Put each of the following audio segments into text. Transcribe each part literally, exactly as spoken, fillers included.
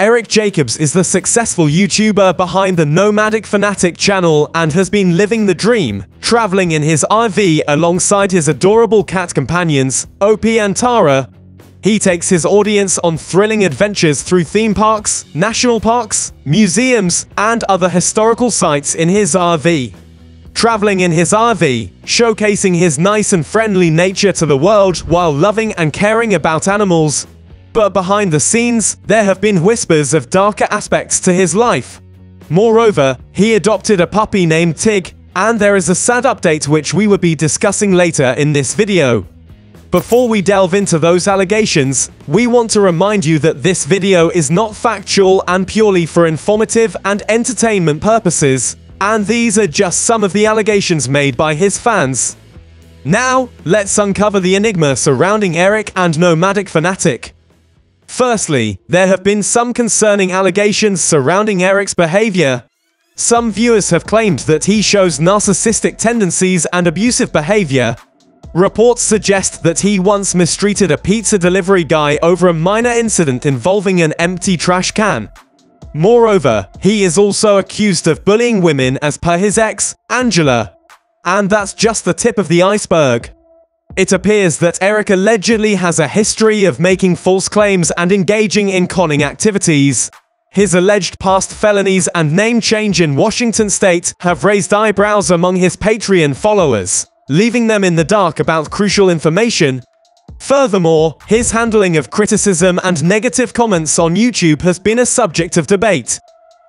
Eric Jacobs is the successful YouTuber behind the Nomadic Fanatic channel and has been living the dream, traveling in his R V alongside his adorable cat companions, Opie and Tara. He takes his audience on thrilling adventures through theme parks, national parks, museums, and other historical sites in his R V. Traveling in his R V, showcasing his nice and friendly nature to the world while loving and caring about animals. But behind the scenes, there have been whispers of darker aspects to his life. Moreover, he adopted a puppy named Tig, and there is a sad update which we will be discussing later in this video. Before we delve into those allegations, we want to remind you that this video is not factual and purely for informative and entertainment purposes, and these are just some of the allegations made by his fans. Now, let's uncover the enigma surrounding Eric and Nomadic Fanatic. Firstly, there have been some concerning allegations surrounding Eric's behavior. Some viewers have claimed that he shows narcissistic tendencies and abusive behavior. Reports suggest that he once mistreated a pizza delivery guy over a minor incident involving an empty trash can. Moreover, he is also accused of bullying women as per his ex, Angela. And that's just the tip of the iceberg. It appears that Eric allegedly has a history of making false claims and engaging in conning activities. His alleged past felonies and name change in Washington State have raised eyebrows among his Patreon followers, leaving them in the dark about crucial information. Furthermore, his handling of criticism and negative comments on YouTube has been a subject of debate.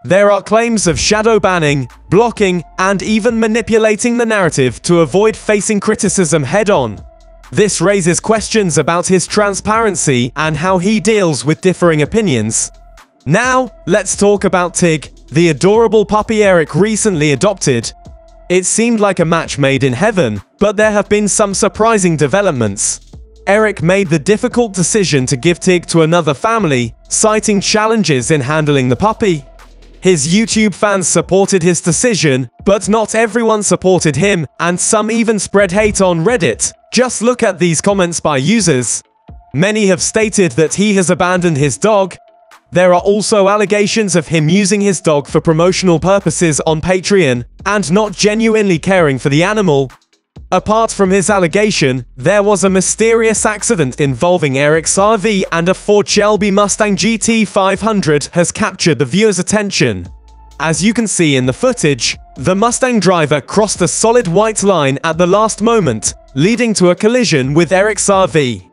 There are claims of shadow banning, blocking, and even manipulating the narrative to avoid facing criticism head-on. This raises questions about his transparency and how he deals with differing opinions. Now, let's talk about Tig, the adorable puppy Eric recently adopted. It seemed like a match made in heaven, but there have been some surprising developments. Eric made the difficult decision to give Tig to another family, citing challenges in handling the puppy. His YouTube fans supported his decision, but not everyone supported him, and some even spread hate on Reddit. Just look at these comments by users. Many have stated that he has abandoned his dog. There are also allegations of him using his dog for promotional purposes on Patreon, and not genuinely caring for the animal. Apart from his allegation, there was a mysterious accident involving Eric's R V and a Ford Shelby Mustang G T five hundred has captured the viewers' attention. As you can see in the footage, the Mustang driver crossed a solid white line at the last moment, leading to a collision with Eric's R V.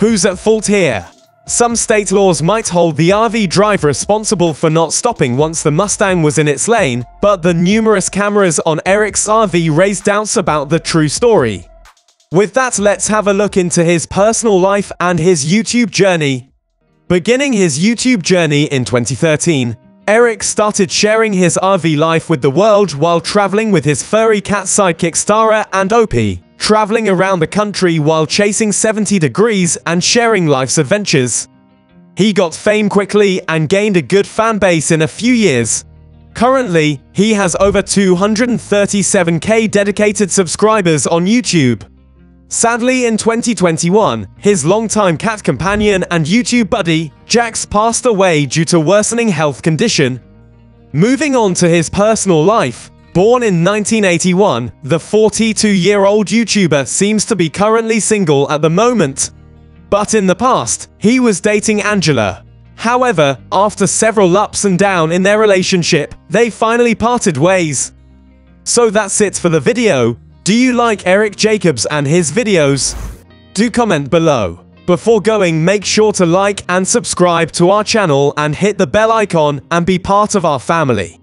Who's at fault here? Some state laws might hold the R V driver responsible for not stopping once the Mustang was in its lane, but the numerous cameras on Eric's R V raise doubts about the true story. With that, let's have a look into his personal life and his YouTube journey. Beginning his YouTube journey in twenty thirteen, Eric started sharing his R V life with the world while traveling with his furry cat sidekicks Tara and Opie, traveling around the country while chasing seventy degrees and sharing life's adventures. He got fame quickly and gained a good fan base in a few years. Currently, he has over two hundred thirty-seven K dedicated subscribers on YouTube. Sadly, in twenty twenty-one, his longtime cat companion and YouTube buddy, Jax, passed away due to worsening health condition. Moving on to his personal life, born in nineteen eighty-one, the forty-two-year-old YouTuber seems to be currently single at the moment. But in the past, he was dating Angela. However, after several ups and downs in their relationship, they finally parted ways. So that's it for the video. Do you like Eric Jacobs and his videos? Do comment below. Before going, make sure to like and subscribe to our channel and hit the bell icon and be part of our family.